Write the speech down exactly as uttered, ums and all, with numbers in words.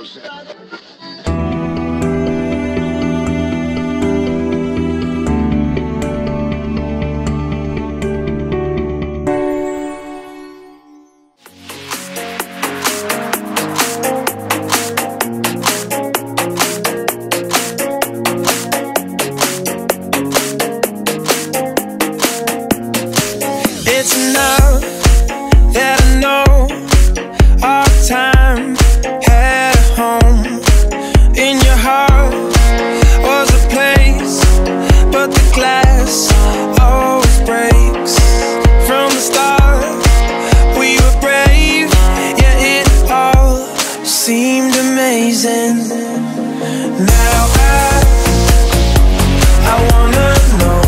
no sense. It's enough that I know our time had a home. In your heart was a place, but the glass always breaks. From the start, we were brave, yeah, it all seemed amazing. Now I, I wanna know.